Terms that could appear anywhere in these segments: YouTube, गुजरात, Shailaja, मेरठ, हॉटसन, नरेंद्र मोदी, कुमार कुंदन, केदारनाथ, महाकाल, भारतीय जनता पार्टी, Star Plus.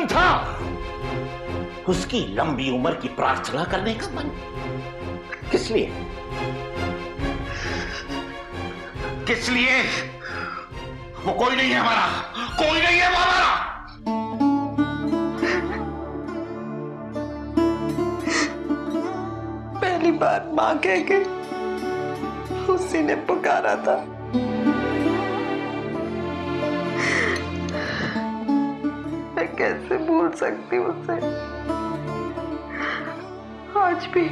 मन था, उसकी लंबी उम्र की प्रार्थना करने का मन। किस लिए? किस लिए? वो कोई नहीं है हमारा, कोई नहीं है हमारा। पहली बार मां कह के उसी ने पुकारा था। मैं कैसे भूल सकती हूँ उसे? आज भी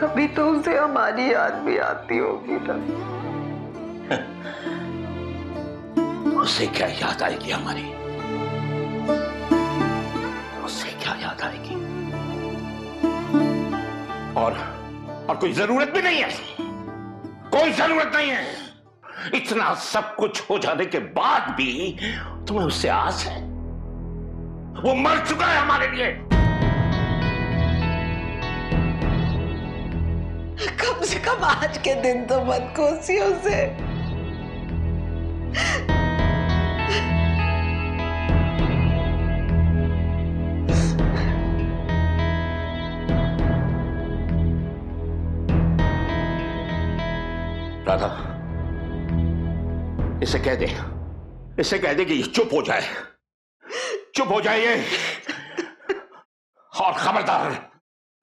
कभी तो उसे हमारी याद भी आती होगी ना। उसे क्या याद आएगी हमारी? उसे क्या याद आएगी? और कोई जरूरत भी नहीं है, कोई जरूरत नहीं है। इतना सब कुछ हो जाने के बाद भी तुम्हें उससे आस है? वो मर चुका है हमारे लिए। कम से कम आज के दिन तो मत कोसियो उसे। राधा, इसे कह दे कि चुप हो जाए, चुप हो जाइए। और खबरदार,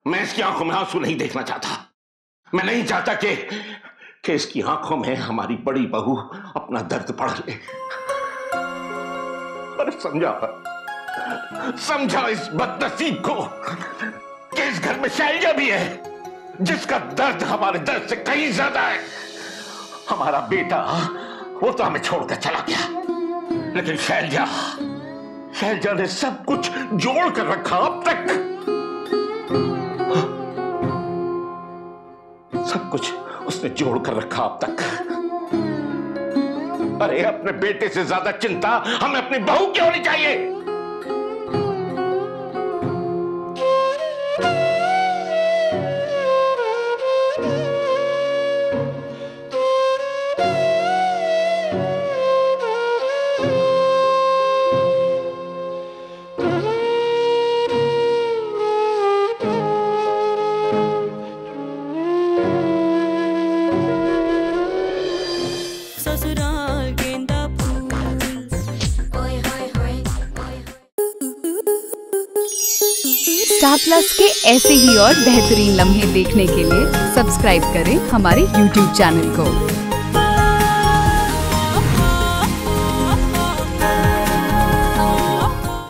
मैं इसकी आंखों में आंसू नहीं देखना चाहता। मैं नहीं चाहता कि इसकी आंखों में हमारी बड़ी बहू अपना दर्द पढ़ ले। और समझा इस बदनसीब को कि इस घर में शैलजा भी है, जिसका दर्द हमारे दर्द से कहीं ज्यादा है। हमारा बेटा वो तो हमें छोड़कर चला गया, लेकिन शैलजा ने सब कुछ जोड़ कर रखा अब तक। सब कुछ उसने जोड़ कर रखा अब तक। अरे अपने बेटे से ज्यादा चिंता हमें अपनी बहू की होनी चाहिए। स्टार प्लस के ऐसे ही और बेहतरीन लम्हे देखने के लिए सब्सक्राइब करें हमारे YouTube चैनल को।